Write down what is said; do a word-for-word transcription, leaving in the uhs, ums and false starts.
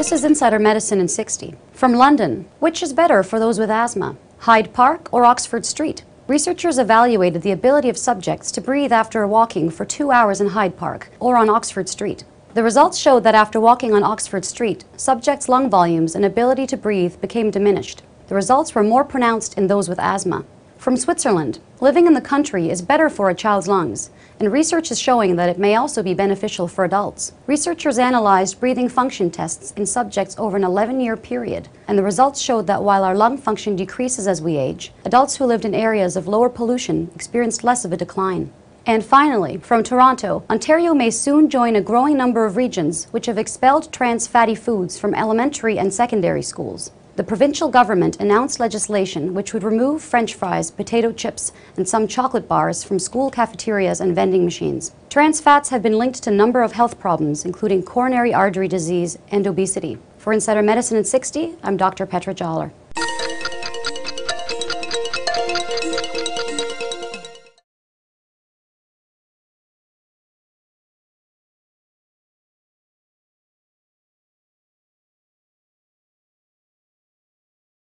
This is Insider Medicine in sixty. From London, which is better for those with asthma, Hyde Park or Oxford Street? Researchers evaluated the ability of subjects to breathe after walking for two hours in Hyde Park or on Oxford Street. The results showed that after walking on Oxford Street, subjects' lung volumes and ability to breathe became diminished. The results were more pronounced in those with asthma. From Switzerland, living in the country is better for a child's lungs, and research is showing that it may also be beneficial for adults. Researchers analyzed breathing function tests in subjects over an eleven-year period, and the results showed that while our lung function decreases as we age, adults who lived in areas of lower pollution experienced less of a decline. And finally, from Toronto, Ontario may soon join a growing number of regions which have expelled trans fatty foods from elementary and secondary schools. The provincial government announced legislation which would remove French fries, potato chips, and some chocolate bars from school cafeterias and vending machines. Trans fats have been linked to a number of health problems, including coronary artery disease and obesity. For Insider Medicine in sixty, I'm Doctor Petra Joller.